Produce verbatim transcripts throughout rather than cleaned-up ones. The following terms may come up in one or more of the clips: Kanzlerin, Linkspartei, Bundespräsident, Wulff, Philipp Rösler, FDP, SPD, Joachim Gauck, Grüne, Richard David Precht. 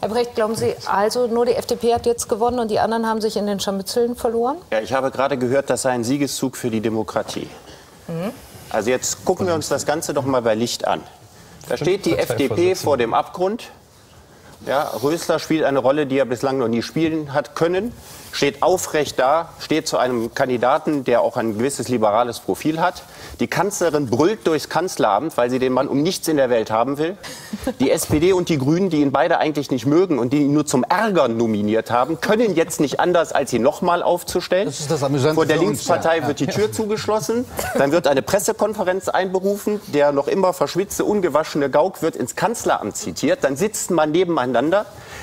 Herr Precht, glauben Sie also, nur die F D P hat jetzt gewonnen und die anderen haben sich in den Scharmützeln verloren? Ja, ich habe gerade gehört, das sei ein Siegeszug für die Demokratie. Mhm. Also jetzt gucken wir uns das Ganze doch mal bei Licht an. Da steht die F D P vor dem Abgrund. Ja, Rösler spielt eine Rolle, die er bislang noch nie spielen hat können, steht aufrecht da, steht zu einem Kandidaten, der auch ein gewisses liberales Profil hat. Die Kanzlerin brüllt durchs Kanzleramt, weil sie den Mann um nichts in der Welt haben will. Die S P D und die Grünen, die ihn beide eigentlich nicht mögen und die ihn nur zum Ärgern nominiert haben, können jetzt nicht anders, als ihn nochmal aufzustellen. Das ist das Amüsante. Vor der Linkspartei wird die Tür zugeschlossen, dann wird eine Pressekonferenz einberufen, der noch immer verschwitzte, ungewaschene Gauck wird ins Kanzleramt zitiert, dann sitzt man nebeneinander.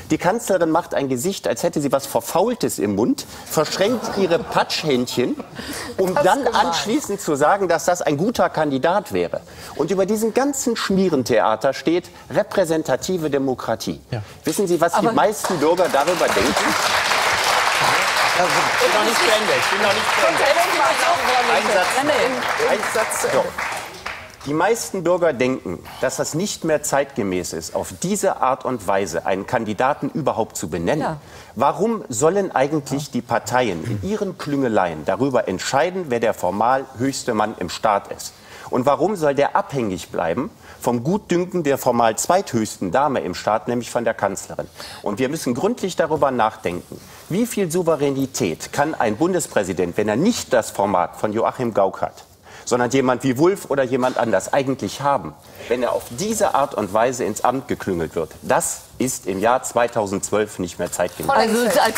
Die Kanzlerin macht ein Gesicht, als hätte sie was Verfaultes im Mund, verschränkt ihre Patschhändchen, um dann anschließend zu sagen, dass das ein guter Kandidat wäre. Und über diesen ganzen Schmierentheater steht repräsentative Demokratie. Ja. Wissen Sie, was Aber die meisten Bürger darüber denken? Ich bin noch nicht beendet. Ich bin noch nicht beendet. Ein Satz. So. Die meisten Bürger denken, dass das nicht mehr zeitgemäß ist, auf diese Art und Weise einen Kandidaten überhaupt zu benennen. Ja. Warum sollen eigentlich die Parteien in ihren Klüngeleien darüber entscheiden, wer der formal höchste Mann im Staat ist? Und warum soll der abhängig bleiben vom Gutdünken der formal zweithöchsten Dame im Staat, nämlich von der Kanzlerin? Und wir müssen gründlich darüber nachdenken, wie viel Souveränität kann ein Bundespräsident, wenn er nicht das Format von Joachim Gauck hat, sondern jemand wie Wulff oder jemand anders eigentlich haben, wenn er auf diese Art und Weise ins Amt geklüngelt wird. Das ist im Jahr zweitausendzwölf nicht mehr zeitgemäß. Also als